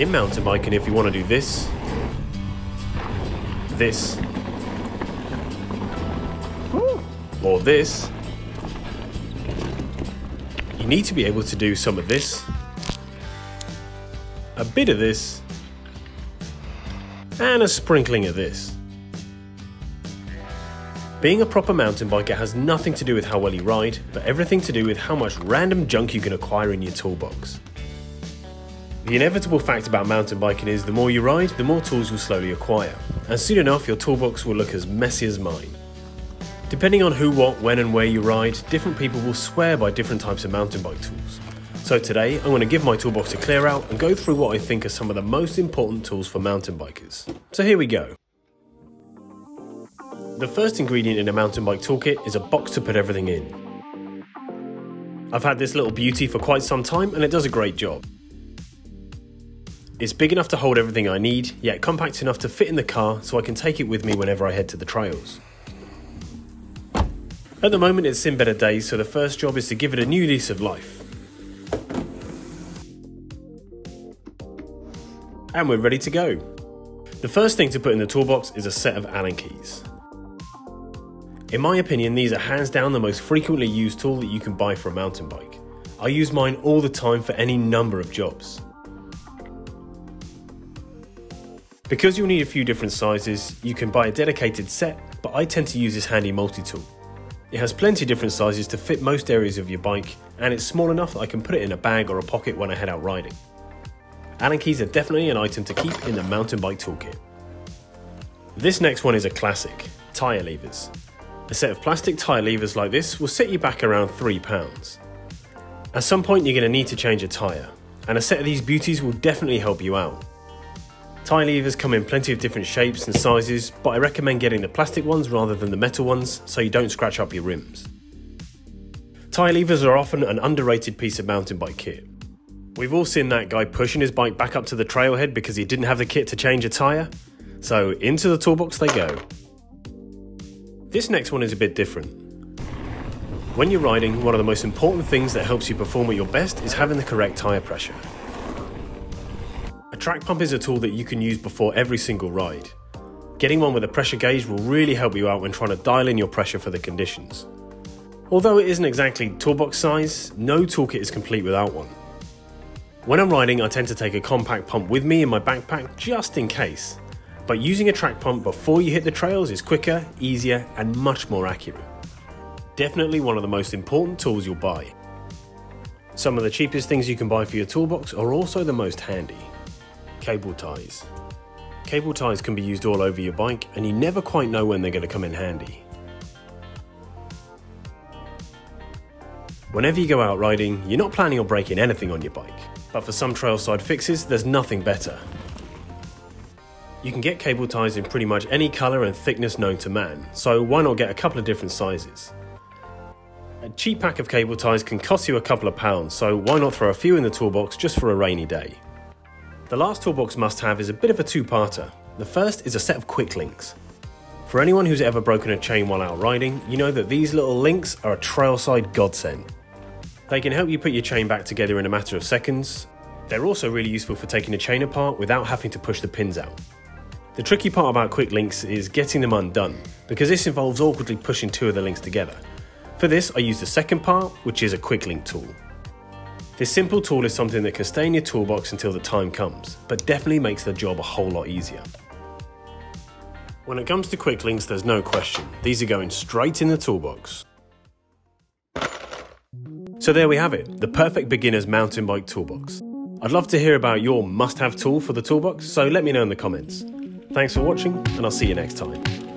in mountain biking if you want to do this. This. Or this. You need to be able to do some of this. A bit of this. And a sprinkling of this. Being a proper mountain biker has nothing to do with how well you ride, but everything to do with how much random junk you can acquire in your toolbox. The inevitable fact about mountain biking is the more you ride, the more tools you'll slowly acquire, and soon enough your toolbox will look as messy as mine. Depending on who, what, when and where you ride, different people will swear by different types of mountain bike tools. So today I'm going to give my toolbox a clear out and go through what I think are some of the most important tools for mountain bikers. So here we go. The first ingredient in a mountain bike toolkit is a box to put everything in. I've had this little beauty for quite some time and it does a great job. It's big enough to hold everything I need, yet compact enough to fit in the car so I can take it with me whenever I head to the trails. At the moment it's in better days, so the first job is to give it a new lease of life. And we're ready to go. The first thing to put in the toolbox is a set of Allen keys. In my opinion, these are hands down the most frequently used tool that you can buy for a mountain bike. I use mine all the time for any number of jobs. Because you'll need a few different sizes, you can buy a dedicated set, but I tend to use this handy multi-tool. It has plenty of different sizes to fit most areas of your bike, and it's small enough that I can put it in a bag or a pocket when I head out riding. Allen keys are definitely an item to keep in the mountain bike toolkit. This next one is a classic, tyre levers. A set of plastic tyre levers like this will set you back around £3. At some point you're going to need to change a tyre, and a set of these beauties will definitely help you out. Tyre levers come in plenty of different shapes and sizes, but I recommend getting the plastic ones rather than the metal ones so you don't scratch up your rims. Tyre levers are often an underrated piece of mountain bike kit. We've all seen that guy pushing his bike back up to the trailhead because he didn't have the kit to change a tyre, so into the toolbox they go. This next one is a bit different. When you're riding, one of the most important things that helps you perform at your best is having the correct tyre pressure. A track pump is a tool that you can use before every single ride. Getting one with a pressure gauge will really help you out when trying to dial in your pressure for the conditions. Although it isn't exactly toolbox size, no toolkit is complete without one. When I'm riding, I tend to take a compact pump with me in my backpack just in case. But using a track pump before you hit the trails is quicker, easier and much more accurate. Definitely one of the most important tools you'll buy. Some of the cheapest things you can buy for your toolbox are also the most handy. Cable ties. Cable ties can be used all over your bike and you never quite know when they're going to come in handy. Whenever you go out riding, you're not planning on breaking anything on your bike, but for some trailside fixes there's nothing better. You can get cable ties in pretty much any colour and thickness known to man, so why not get a couple of different sizes? A cheap pack of cable ties can cost you a couple of pounds, so why not throw a few in the toolbox just for a rainy day? The last toolbox must-have is a bit of a two-parter. The first is a set of quick links. For anyone who's ever broken a chain while out riding, you know that these little links are a trailside godsend. They can help you put your chain back together in a matter of seconds. They're also really useful for taking a chain apart without having to push the pins out. The tricky part about quick links is getting them undone, because this involves awkwardly pushing two of the links together. For this I use the second part, which is a quick link tool. This simple tool is something that can stay in your toolbox until the time comes, but definitely makes the job a whole lot easier. When it comes to quick links there's no question, these are going straight in the toolbox. So there we have it, the perfect beginner's mountain bike toolbox. I'd love to hear about your must-have tool for the toolbox, so let me know in the comments. Thanks for watching, and I'll see you next time.